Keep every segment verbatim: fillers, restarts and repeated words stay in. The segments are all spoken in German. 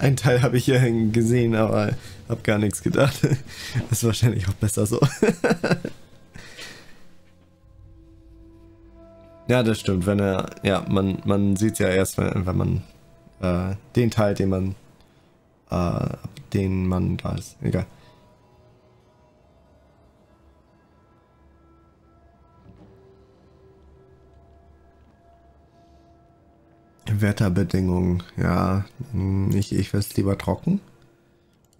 Ein Teil habe ich ja gesehen, aber habe gar nichts gedacht. Ist wahrscheinlich auch besser so. Ja, das stimmt. Wenn er, ja, man, man sieht es ja erst, wenn, wenn man äh, den Teil, den man, äh, den man da ist. Egal. Wetterbedingungen, ja, ich, ich werde es lieber trocken.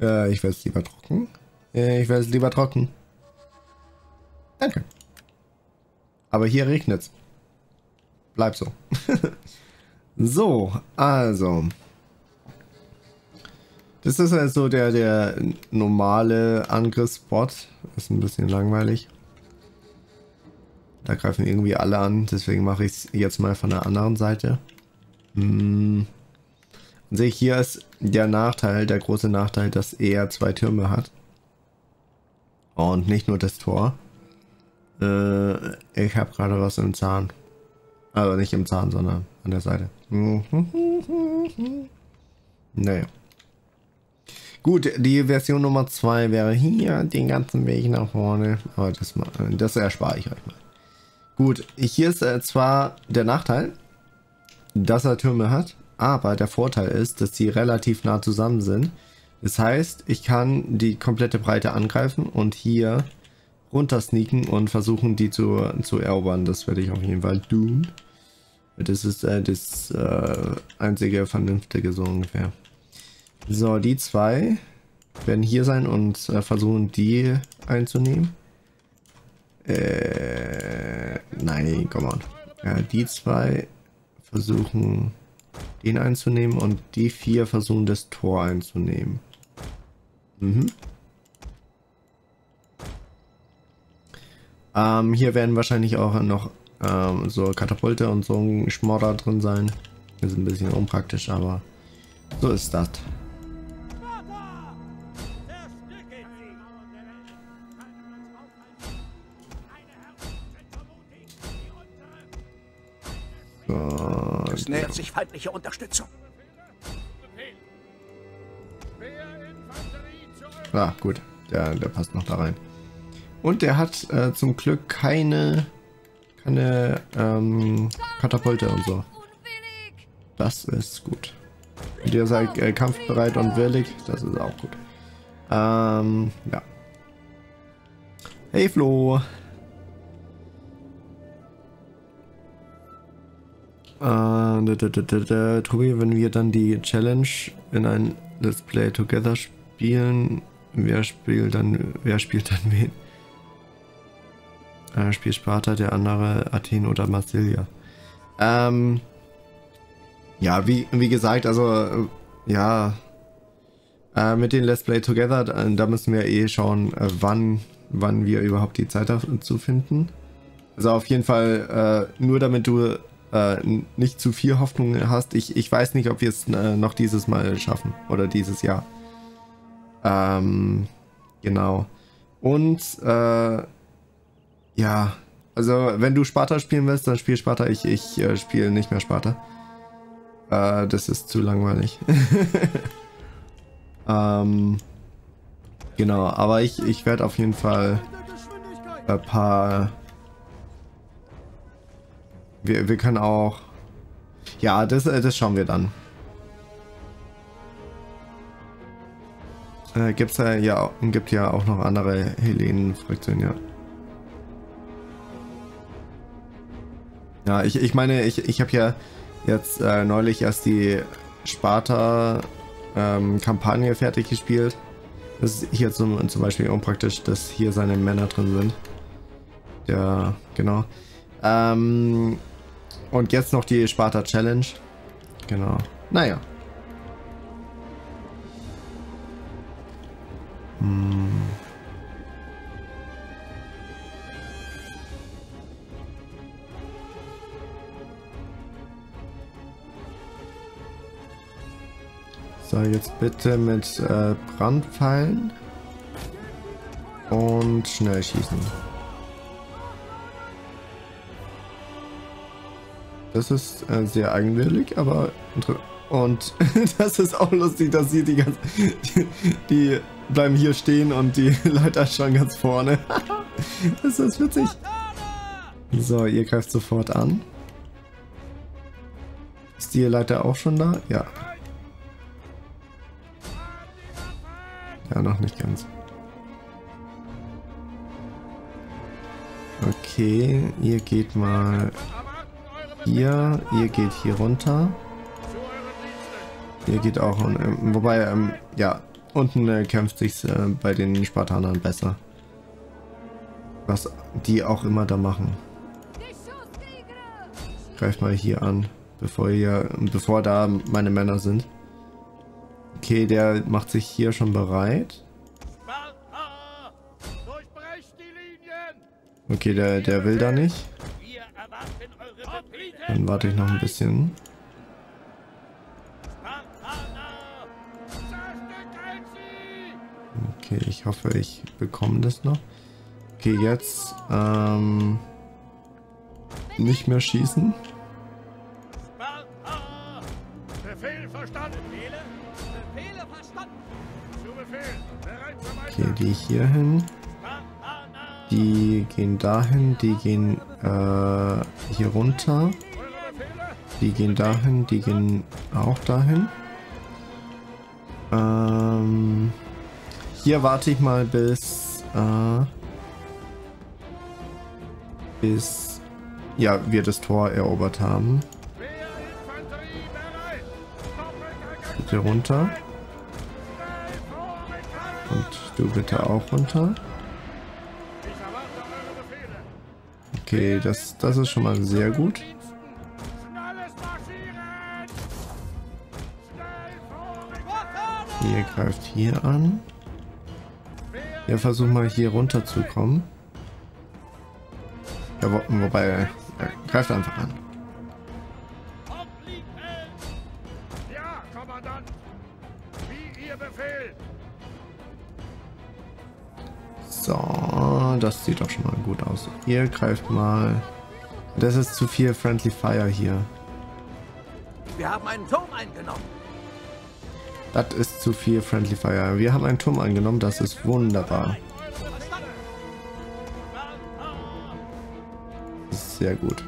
Äh, ich werde es lieber trocken. Äh, ich werde es lieber trocken. Danke. Aber hier regnet es. Bleib so. So, also. Das ist halt so der, der normale Angriffsspot. Ist ein bisschen langweilig. Da greifen irgendwie alle an, deswegen mache ich es jetzt mal von der anderen Seite. Hm. Und sehe ich, hier ist der Nachteil, der große Nachteil, dass er zwei Türme hat. Und nicht nur das Tor. Äh, ich habe gerade was im Zahn. Also nicht im Zahn, sondern an der Seite. Naja. Gut, die Version Nummer zwei wäre hier den ganzen Weg nach vorne. Aber das, das erspare ich euch mal. Gut, hier ist äh, zwar der Nachteil, dass er Türme hat, aber der Vorteil ist, dass sie relativ nah zusammen sind. Das heißt, ich kann die komplette Breite angreifen und hier runter sneaken und versuchen, die zu, zu erobern. Das werde ich auf jeden Fall tun. Das ist äh, das äh, einzige Vernünftige so ungefähr. So, die zwei werden hier sein und äh, versuchen, die einzunehmen. Äh, nein, come on. Ja, die zwei versuchen, den einzunehmen und die vier versuchen, das Tor einzunehmen. Mhm. Ähm, hier werden wahrscheinlich auch noch ähm, so Katapulte und so ein Schmodder drin sein. Ist ein bisschen unpraktisch, aber so ist das. So, es nähert sich feindliche Unterstützung. Ah, gut. Der, der passt noch da rein. Und der hat äh, zum Glück keine, keine ähm, Katapulte und so. Das ist gut. Und der sei äh, kampfbereit und willig. Das ist auch gut. Ähm, ja. Hey Flo. Uh, da, da, da, da, da. Tobi, wenn wir dann die Challenge in ein Let's Play Together spielen, wer spielt dann, wer spielt dann wen? Einer spielt Sparta, der andere Athen oder Massilia. Ähm, ja, wie, wie gesagt, also, ja, äh, mit den Let's Play Together, da müssen wir eh schauen, wann, wann wir überhaupt die Zeit dazu finden. Also auf jeden Fall, äh, nur damit du Äh, nicht zu viel Hoffnung hast. Ich, ich weiß nicht, ob wir es äh, noch dieses Mal schaffen oder dieses Jahr. Ähm, genau. Und äh, ja, also wenn du Sparta spielen willst, dann spiel Sparta. Ich, ich äh, spiele nicht mehr Sparta. Äh, das ist zu langweilig. ähm, genau, aber ich, ich werde auf jeden Fall ein paar... Wir, wir können auch... Ja, das, das schauen wir dann. Äh, gibt's ja, ja, gibt ja auch noch andere Hellenen-Fraktionen, ja. Ja, ich, ich meine, ich, ich habe ja jetzt äh, neulich erst die Sparta-Kampagne ähm, fertig gespielt. Das ist hier zum, zum Beispiel unpraktisch, dass hier seine Männer drin sind. Ja, genau. Ähm, und jetzt noch die Sparta Challenge. Genau. Naja. Hm. So, jetzt bitte mit äh, Brandpfeilen und schnell schießen. Das ist äh, sehr eigenwillig, aber Und das ist auch lustig, dass hier die ganz... Die, die bleiben hier stehen und die Leiter schauen ganz vorne. Das ist witzig. So, ihr greift sofort an. Ist die Leiter auch schon da? Ja. Ja, noch nicht ganz. Okay, ihr geht mal hier, ihr geht hier runter. Ihr geht auch, ähm, wobei, ähm, ja, unten äh, kämpft sich's äh, bei den Spartanern besser. Was die auch immer da machen. Greift mal hier an, bevor ihr, bevor da meine Männer sind. Okay, der macht sich hier schon bereit. Okay, der, der will da nicht. Dann warte ich noch ein bisschen. Okay, ich hoffe, ich bekomme das noch. Okay, jetzt ähm, nicht mehr schießen. Okay, die hier hin. Die gehen dahin, die gehen äh, hier runter. Die gehen dahin, die gehen auch dahin. Ähm, hier warte ich mal bis... Äh, bis... Ja, wir das Tor erobert haben. Bitte runter. Und du bitte auch runter. Okay, das, das ist schon mal sehr gut. Ihr greift hier an. Ja, versuch mal hier runter zu kommen. Ja, wo, wobei, ja, greift einfach an. So, das sieht doch schon mal gut aus. Ihr greift mal. Das ist zu viel Friendly Fire hier. Wir haben einen Turm eingenommen. Das ist zu viel Friendly Fire. Wir haben einen Turm eingenommen, das ist wunderbar. Das ist sehr gut.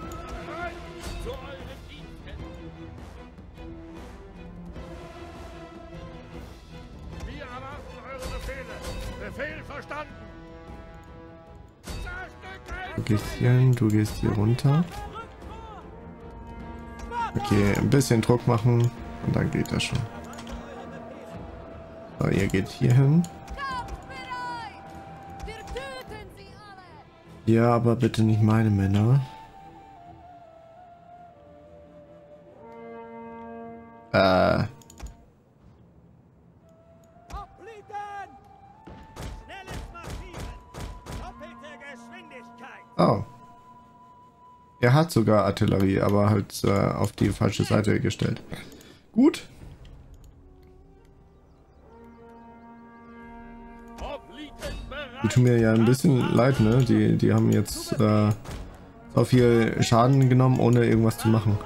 Du gehst hier hin, du gehst hier runter. Okay, ein bisschen Druck machen und dann geht das schon. So, ihr geht hier hin. Ja, aber bitte nicht meine Männer. Äh. Oh. Er hat sogar Artillerie, aber halt äh, auf die falsche Seite gestellt. Gut. Die tun mir ja ein bisschen leid, ne? Die, die haben jetzt äh, so viel Schaden genommen, ohne irgendwas zu machen.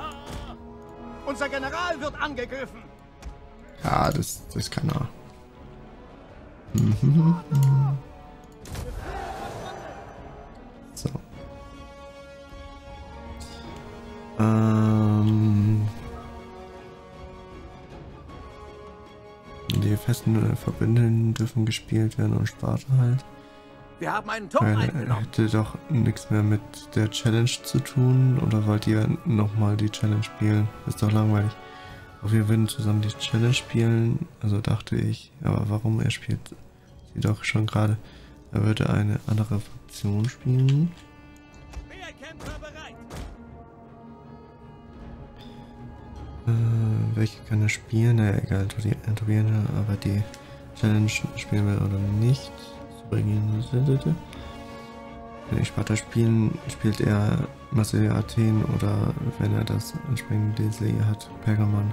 Unser General wird angegriffen. Ja, das, das kann er. Mhm. Ähm. Die festen Verbündeten dürfen gespielt werden und Sparta halt. Wir haben einen Top eingenommen. Hätte doch nichts mehr mit der Challenge zu tun, oder wollt ihr nochmal die Challenge spielen? Ist doch langweilig. Auch wir würden zusammen die Challenge spielen, also dachte ich. Aber warum? Er spielt sie doch schon gerade. Er würde eine andere Fraktion spielen. Wehrkämpfer bereit. Äh, welche kann er spielen? Na egal, Tobiane, aber die Challenge spielen wir oder nicht. Wenn ich Sparta spielen, spielt er Massilia Athen oder wenn er das entsprechende D L C hat, Pergamon.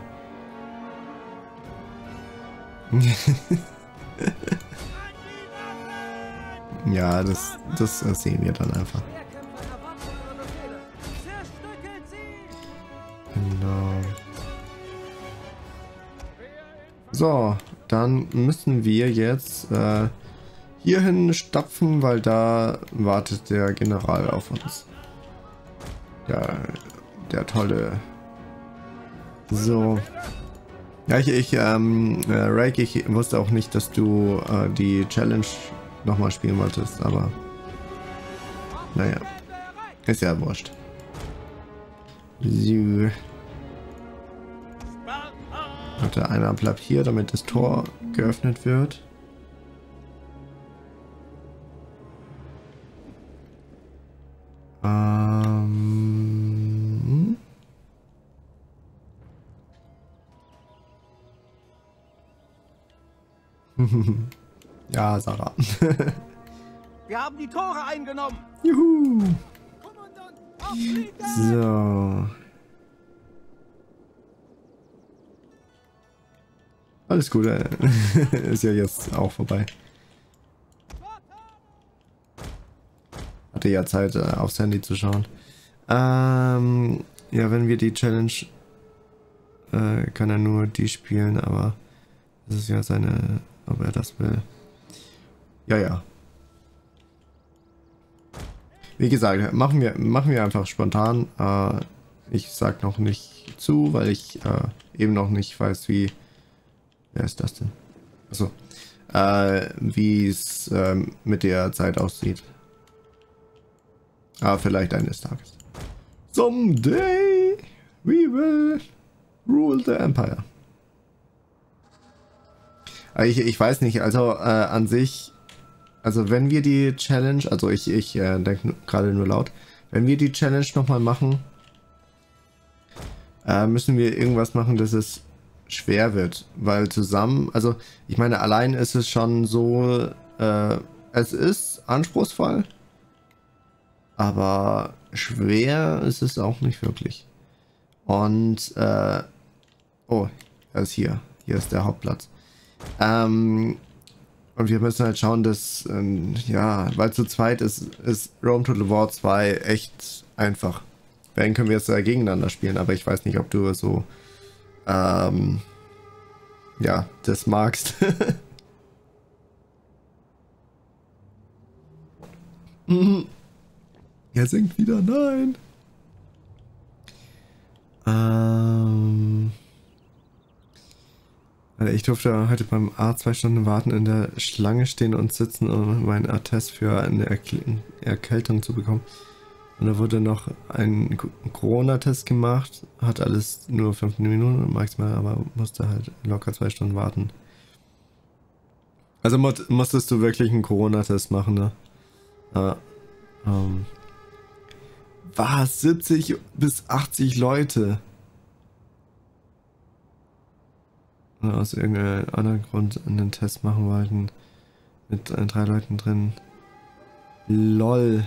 Ja, das, das sehen wir dann einfach. Genau. So, dann müssen wir jetzt äh, hierhin stapfen, weil da wartet der General auf uns. Ja, der tolle. So. Ja, ich, ich ähm, äh, Rake, ich wusste auch nicht, dass du äh, die Challenge nochmal spielen wolltest, aber naja, ist ja wurscht. So. Warte, einer bleibt hier, damit das Tor geöffnet wird. Ähm. Ja, Sarah. Wir haben die Tore eingenommen. Juhu. So. Alles gut, ist ja jetzt auch vorbei. Hatte ja Zeit, aufs Handy zu schauen. Ähm, ja, wenn wir die Challenge, äh, kann er nur die spielen, aber das ist ja seine, ob er das will. Ja, ja. Wie gesagt, machen wir, machen wir einfach spontan. Äh, ich sag noch nicht zu, weil ich äh, eben noch nicht weiß, wie. Wer ist das denn? Achso. Äh, wie es ähm, mit der Zeit aussieht. Aber vielleicht eines Tages. Someday we will rule the empire. Ich, ich weiß nicht, also äh, an sich, also wenn wir die Challenge, also ich, ich äh, denke gerade nur laut, wenn wir die Challenge nochmal machen, äh, müssen wir irgendwas machen, dass es schwer wird, weil zusammen, also ich meine, allein ist es schon so, äh, es ist anspruchsvoll, aber schwer ist es auch nicht wirklich. Und äh, oh, er ist hier, hier ist der Hauptplatz. Ähm, und wir müssen halt schauen, dass ähm, ja, weil zu zweit ist, ist Rome Total War zwei echt einfach. Wenn können wir jetzt äh, gegeneinander spielen, aber ich weiß nicht, ob du so Ähm, ja, das magst. Er singt wieder, nein. Ähm, also ich durfte heute beim Arzt zwei Stunden warten, in der Schlange stehen und sitzen, um meinen Attest für eine Erkl- Erkältung zu bekommen. Und da wurde noch ein Corona-Test gemacht, hat alles nur fünf Minuten maximal, aber musste halt locker zwei Stunden warten. Also musstest du wirklich einen Corona-Test machen, ne? Ah, ähm. Was? siebzig bis achtzig Leute? Oder aus irgendeinem anderen Grund einen Test machen wollten. Mit äh, drei Leuten drin. LOL.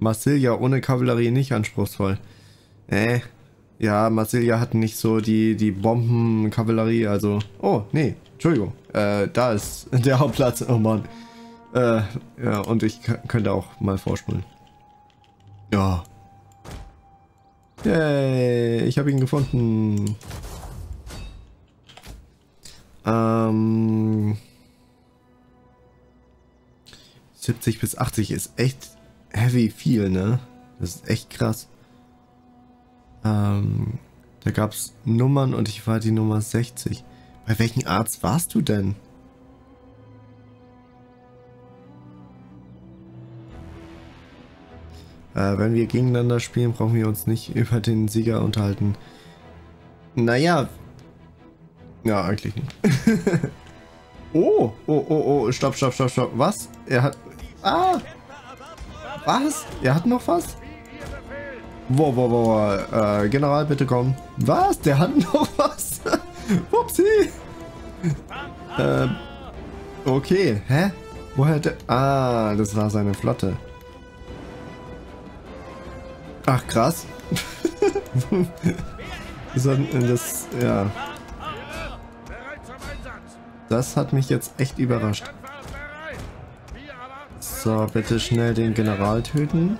Massilia ohne Kavallerie nicht anspruchsvoll. Äh, ja, Massilia hat nicht so die, die Bombenkavallerie, also... Oh, nee, Entschuldigung. Äh, da ist der Hauptplatz. Oh Mann. Äh, ja, und ich könnte auch mal vorspulen. Ja. Yay, ich habe ihn gefunden. Ähm... siebzig bis achtzig ist echt... heavy viel, ne? Das ist echt krass. Ähm, da gab es Nummern und ich war die Nummer sechzig. Bei welchem Arzt warst du denn? Äh, wenn wir gegeneinander spielen, brauchen wir uns nicht über den Sieger unterhalten. Naja. Ja, eigentlich nicht. Oh, oh, oh, oh, stopp, stopp, stopp, stopp. Was? Er hat... Ah! Was? Er hat noch was? Wow, wow, wow. Äh, General, bitte komm. Was? Der hat noch was? Wupsi. Äh, okay. Hä? Woher der... Ah, das war seine Flotte. Ach, krass. Das... Ja. Das hat mich jetzt echt überrascht. So, bitte schnell den General töten.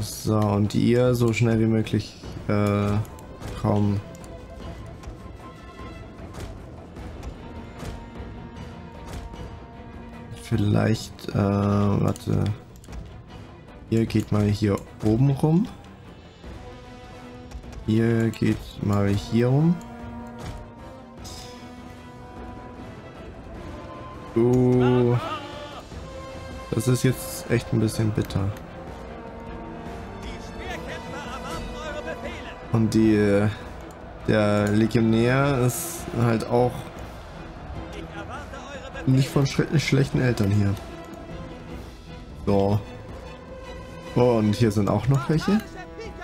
So, und ihr so schnell wie möglich äh, kaum. Vielleicht, äh, warte. Ihr geht mal hier oben rum. Ihr geht mal hier rum. Oh. Das ist jetzt echt ein bisschen bitter. Und die, der Legionär ist halt auch nicht von schlechten Eltern hier. So. Und hier sind auch noch welche.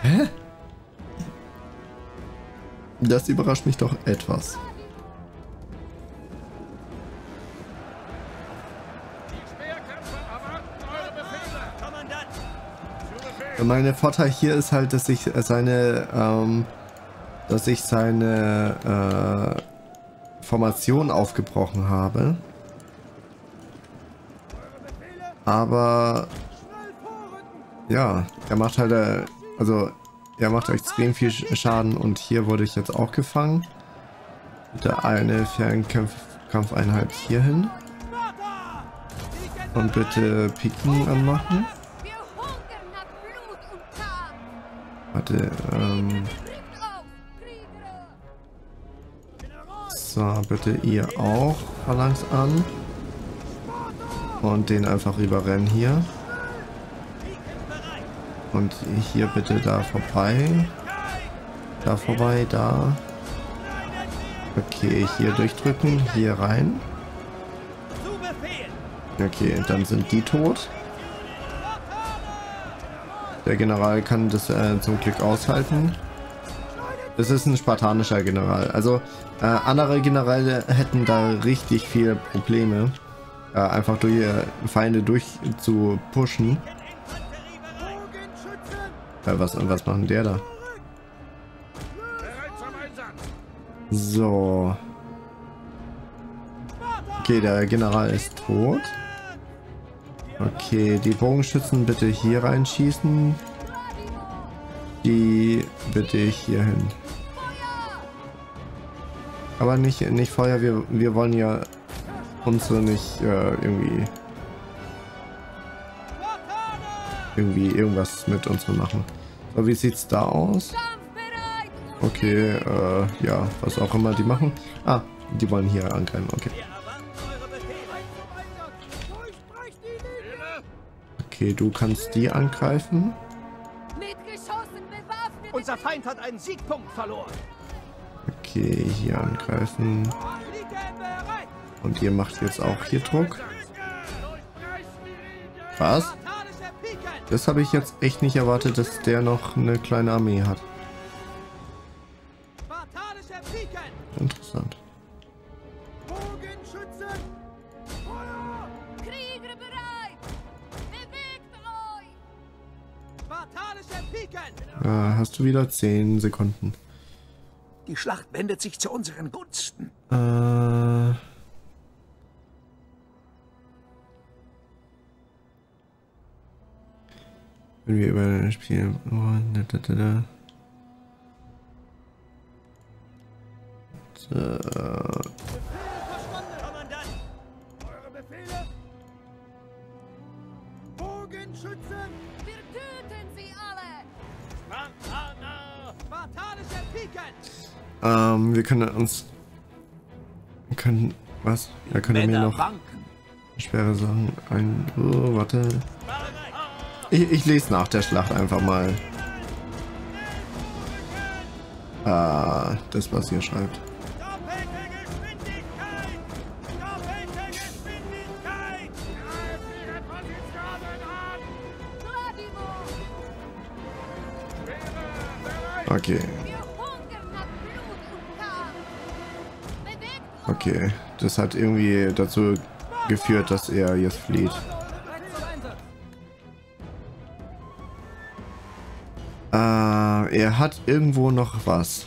Hä? Das überrascht mich doch etwas. Mein Vorteil hier ist halt, dass ich seine, ähm, dass ich seine äh, Formation aufgebrochen habe. Aber ja, er macht halt, äh, also er macht extrem viel Schaden und hier wurde ich jetzt auch gefangen. Bitte eine Fernkampfeinheit hierhin und bitte Piken anmachen. Warte, ähm... so, bitte ihr auch Phalanx an. Und den einfach überrennen hier. Und hier bitte da vorbei. Da vorbei, da. Okay, hier durchdrücken, hier rein. Okay, dann sind die tot. Der General kann das äh, zum Glück aushalten. Das ist ein spartanischer General. Also äh, andere Generäle hätten da richtig viele Probleme, äh, einfach durch äh, Feinde durch zu pushen. Äh, was, was machen der da? So. Okay, der General ist tot. Okay, die Bogenschützen bitte hier reinschießen. Die bitte hier hin. Aber nicht, nicht Feuer, wir, wir wollen ja uns so nicht äh, irgendwie. Irgendwie irgendwas mit uns machen. So, wie sieht's da aus? Okay, äh, ja, was auch immer die machen. Ah, die wollen hier angreifen, okay. Okay, du kannst die angreifen. Unser Feind hat einen Siegpunkt verloren. Okay, hier angreifen. Und ihr macht jetzt auch hier Druck. Was? Das habe ich jetzt echt nicht erwartet, dass der noch eine kleine Armee hat. Interessant. Hast du wieder zehn Sekunden. Die Schlacht wendet sich zu unseren Gunsten. Äh Wenn wir über das Spiel... Ähm, wir können uns... können... was? Da können wir noch schwere Sachen ein... Oh, warte... Ich, ich lese nach der Schlacht einfach mal... Ah, das was ihr schreibt. Okay. Okay, das hat irgendwie dazu geführt, dass er jetzt flieht. Äh, er hat irgendwo noch was.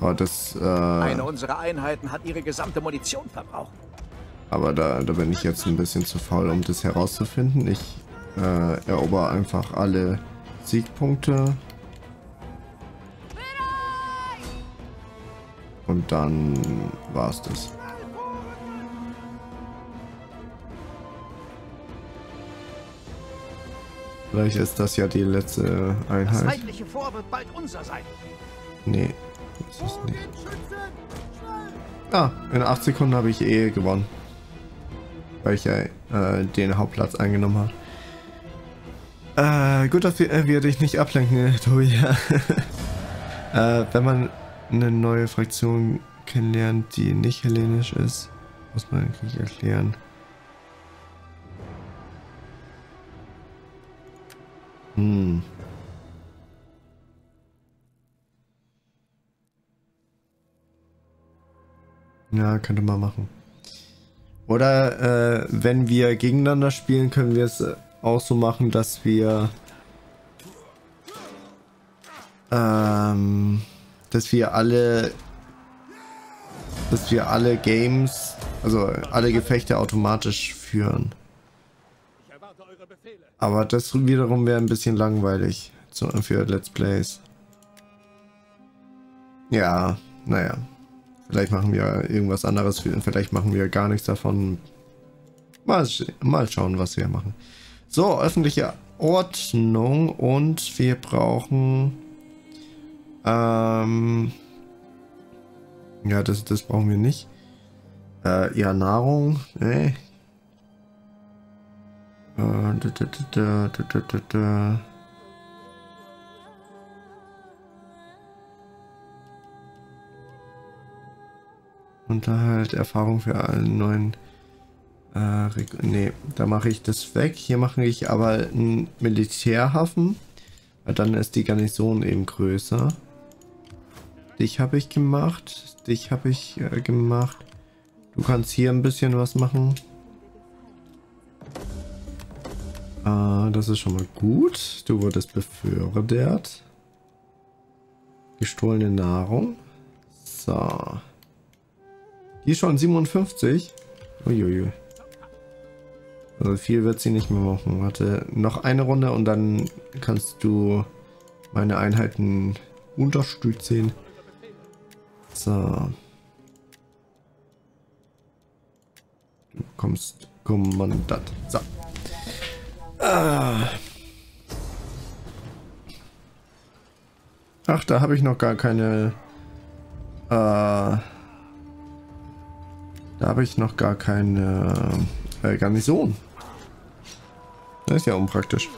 Oh, das, äh... Eine unserer Einheiten hat ihre gesamte Munition verbraucht. Aber da, da bin ich jetzt ein bisschen zu faul, um das herauszufinden. Ich äh, erober einfach alle Siegpunkte. Und dann war es das. Vielleicht ist das ja die letzte Einheit. Das feindliche Vor wird bald unser sein. Nee, das ist nicht. Ah, in acht Sekunden habe ich eh gewonnen. Weil ich ja äh, den Hauptplatz eingenommen habe. Äh, gut, dass wir, äh, wir dich nicht ablenken, Tobi. äh, wenn man eine neue Fraktion kennenlernt, die nicht hellenisch ist, muss man den Krieg erklären. Hm. Ja, könnte man machen. Oder äh, wenn wir gegeneinander spielen, können wir es auch so machen, dass wir ähm, dass wir alle dass wir alle Games, also alle Gefechte automatisch führen. Aber das wiederum wäre ein bisschen langweilig für Let's Plays. Ja, naja. Vielleicht machen wir irgendwas anderes. Vielleicht machen wir gar nichts davon. Mal, mal schauen, was wir machen. So, öffentliche Ordnung. Und wir brauchen... Ähm, ja, das, das brauchen wir nicht. Äh, ja, Nahrung. Nee. Uh, da, da, da, da, da, da, da. Und da halt Erfahrung für allen neuen uh, ne, da mache ich das weg. Hier mache ich aber einen Militärhafen, weil dann ist die Garnison eben größer. Dich habe ich gemacht. Dich habe ich äh, gemacht. Du kannst hier ein bisschen was machen. Uh, das ist schon mal gut. Du wurdest befördert. Gestohlene Nahrung. So. Die ist schon siebenundfünfzig. Uiuiui. Also viel wird sie nicht mehr machen. Warte, noch eine Runde und dann kannst du meine Einheiten unterstützen. So. Du kommst Kommandant. So. Ach, da habe ich noch gar keine. Äh, da habe ich noch gar keine äh, Garnison. Das ist ja unpraktisch.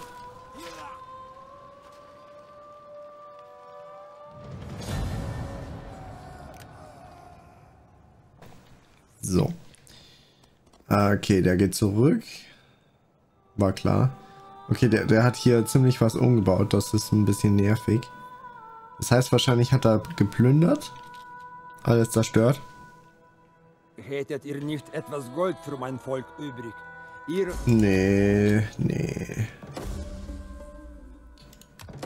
So. Okay, der geht zurück. War klar. Okay, der, der hat hier ziemlich was umgebaut. Das ist ein bisschen nervig. Das heißt, wahrscheinlich hat er geplündert. Alles zerstört. Hättet ihr nicht etwas Gold für mein Volk übrig? Ihr... Nee, nee.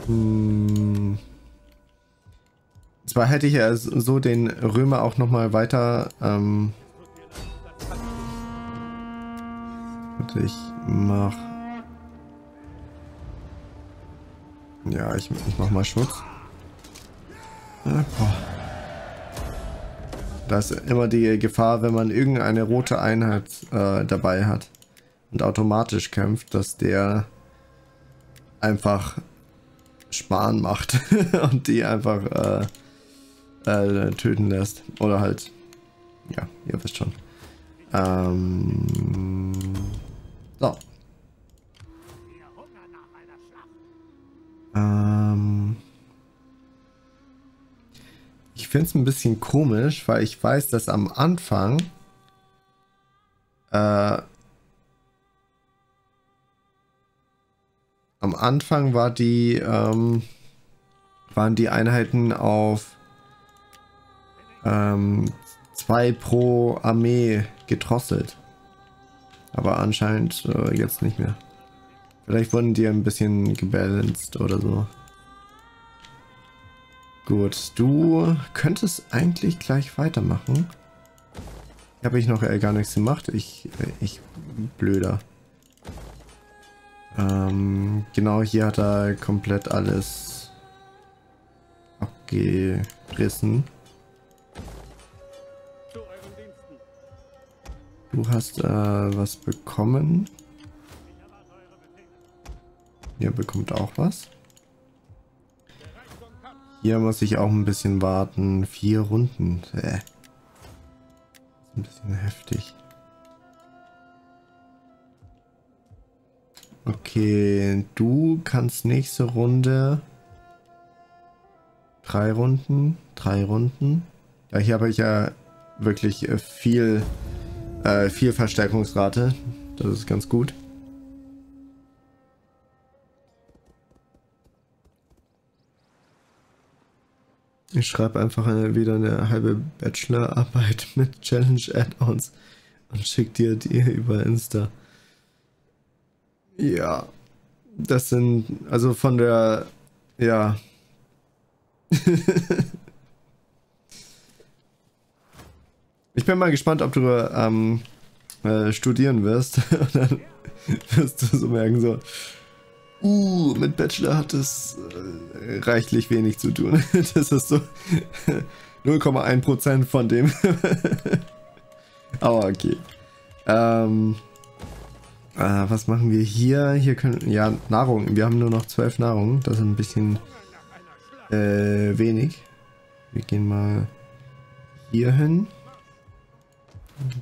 Hm. Zwar hätte ich ja so den Römer auch nochmal weiter... Ähm, ich mach ja ich, ich mach mal Schutz. Da ist immer die Gefahr, wenn man irgendeine rote Einheit äh, dabei hat und automatisch kämpft, dass der einfach Sparen macht und die einfach äh, äh, töten lässt oder halt, ja, ihr wisst schon. ähm So. Ähm ich finde es ein bisschen komisch, weil ich weiß, dass am Anfang äh, am Anfang war die ähm, waren die Einheiten auf ähm, zwei pro Armee gedrosselt. Aber anscheinend äh, jetzt nicht mehr. Vielleicht wurden die ein bisschen gebalanced oder so. Gut, du könntest eigentlich gleich weitermachen. Habe ich noch äh, gar nichts gemacht. Ich, äh, ich blöder. Ähm, genau, hier hat er komplett alles abgerissen. Du hast äh, was bekommen. Ihr bekommt auch was. Hier muss ich auch ein bisschen warten. Vier Runden. Äh. Ein bisschen heftig. Okay, du kannst nächste Runde. Drei Runden. Drei Runden. Ja, hier habe ich ja wirklich viel, äh, viel Verstärkungsrate. Das ist ganz gut. Ich schreibe einfach wieder eine halbe Bachelorarbeit mit Challenge-Add-ons und schicke dir die über Insta. Ja, das sind, also von der, ja. Ich bin mal gespannt, ob du ähm, äh, studieren wirst. Und dann wirst du so merken, so. Uh, mit Bachelor hat es äh, reichlich wenig zu tun. Das ist so null Komma eins Prozent von dem. Aber okay. Ähm, äh, was machen wir hier? Hier können, ja, Nahrung. Wir haben nur noch zwölf Nahrung. Das ist ein bisschen äh, wenig. Wir gehen mal hier hin.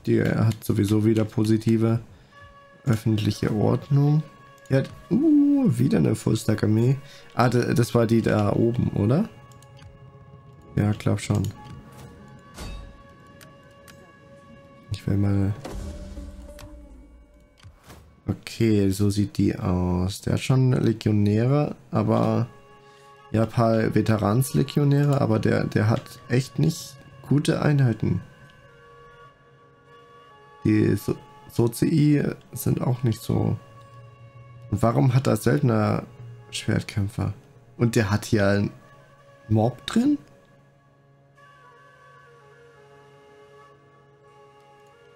Der hat sowieso wieder positive öffentliche Ordnung. Er hat, uh, wieder eine Full-Stack-Armee. Ah, das war die da oben, oder? Ja, glaub schon. Ich will mal... Okay, so sieht die aus. Der hat schon Legionäre, aber... Ja, ein paar Veterans-Legionäre, aber der, der hat echt nicht gute Einheiten. Die so Sozii sind auch nicht so... Und warum hat er Söldner Schwertkämpfer? Und der hat hier einen Mob drin?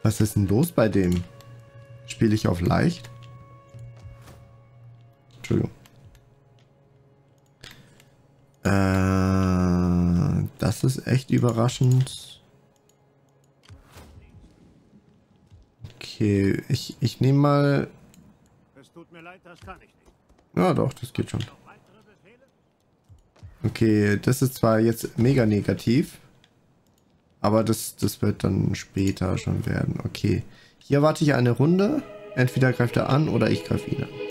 Was ist denn los bei dem? Spiele ich auf leicht? Entschuldigung. Äh, das ist echt überraschend. Okay, ich, ich nehme mal... Tut mir leid, das kann ich nicht. Ja doch, das geht schon. Okay, das ist zwar jetzt mega negativ, aber das, das wird dann später schon werden. Okay, hier warte ich eine Runde. Entweder greift er an oder ich greife ihn an.